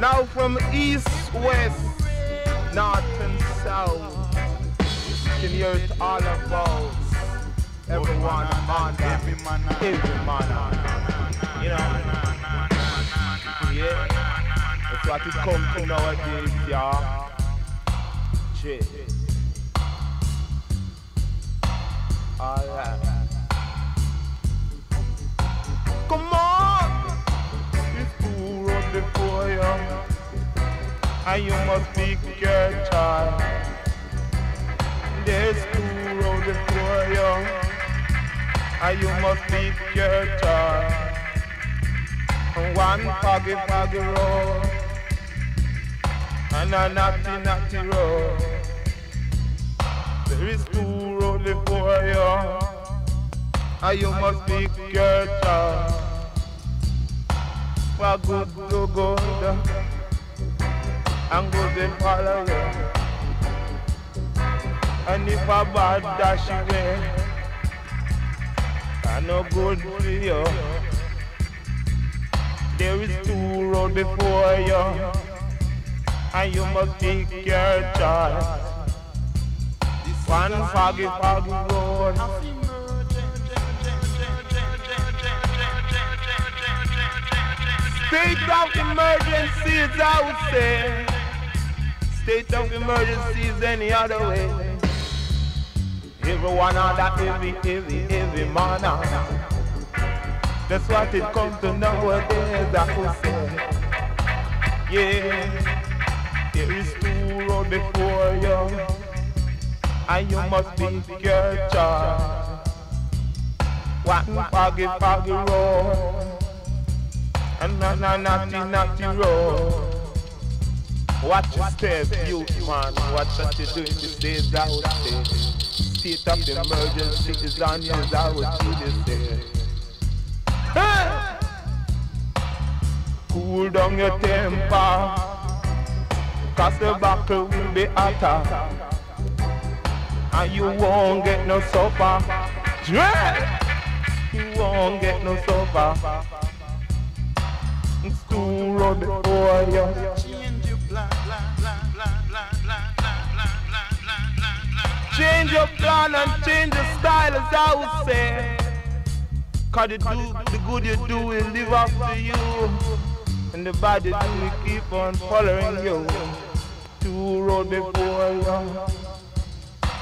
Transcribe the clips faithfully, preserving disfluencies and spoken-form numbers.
Now from east, west, north and south, in the earth all about, everyone on that, every man on that, you know, yeah, that's what it comes to nowadays, yeah, shit, all right. Come on, it's too road before you, and you must pick your child. There's too road before you, and you must pick your child. One foggy, foggy road, and a naughty, naughty road. There is too road before you, and you must pick your child. For good to good and good to follow it. And if a bad dash away, I no good for you. There is two roads before you, and you must pick your choice. One foggy, foggy road, state of emergency is out there. State of emergency is any other way. Everyone on that, every, every, every man on that. That's what it comes to nowadays, I will say. Yeah, there is two roads before you, and you must pick your choice. One foggy, foggy road, and a naughty, naughty road. Watch your step, youth man. Watch what you do in these days out there. State of emergency is on you, that what you say. Hey! Cool down your temper, cause the battle will be hotter, and you won't get no supper. Yeah! You won't get no supper. It's too road before you. Change your plan, change your plan and change your style, as I would say. Cause you do the good you do will live after you, and the bad you do will keep on following you. Two road before you,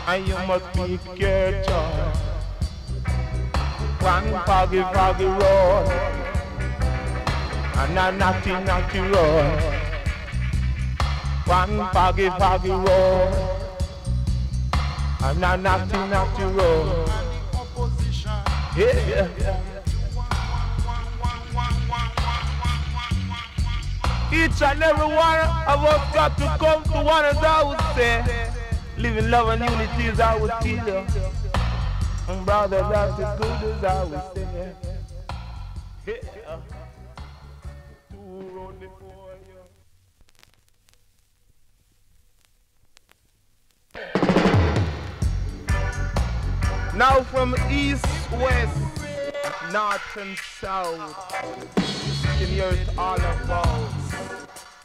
and you must pick your choice. One foggy, foggy road, and a naughty, naughty road. One foggy, foggy road, and a naughty, naughty road. Yeah, yeah. Each and every one of us got to come to one, as I would say. Live in love and unity, as I would tell you. And brother, that's as good as I would say. Yeah. Now from east, west, north and south, in the earth all about,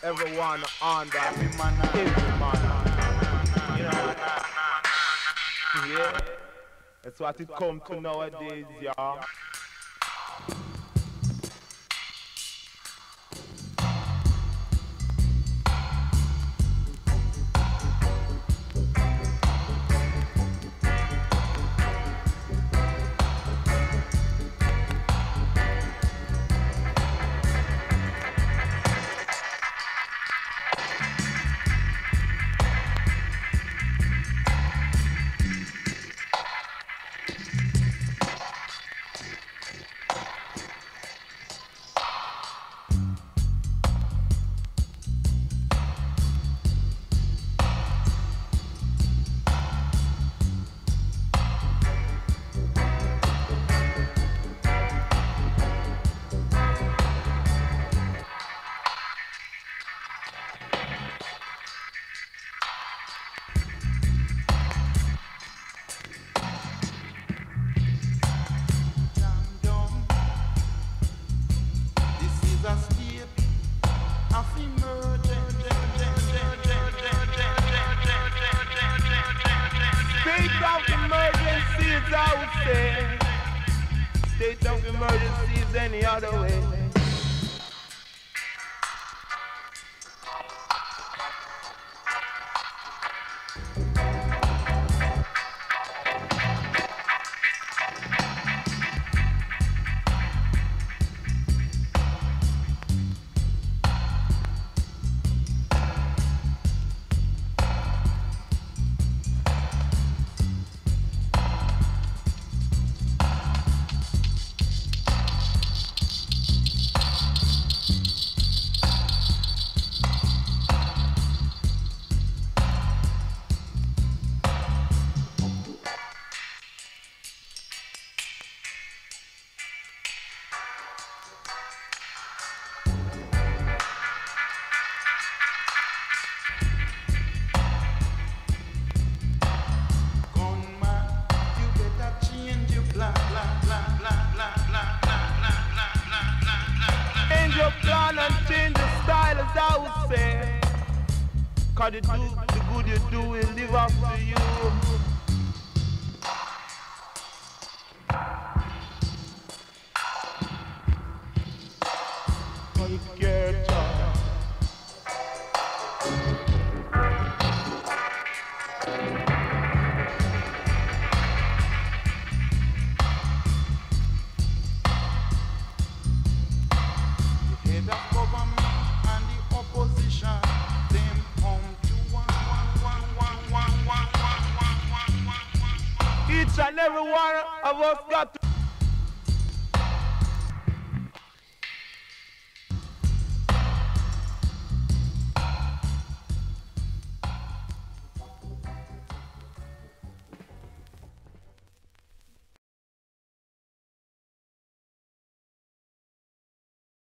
everyone on that, every man on, you know, yeah, that's what it comes to nowadays, yeah. State of emergency is outside. State of emergency is any other way. Cause the, do, the good you do will live up to you. Take your time. The head of government and the opposition. Each and every one of us got to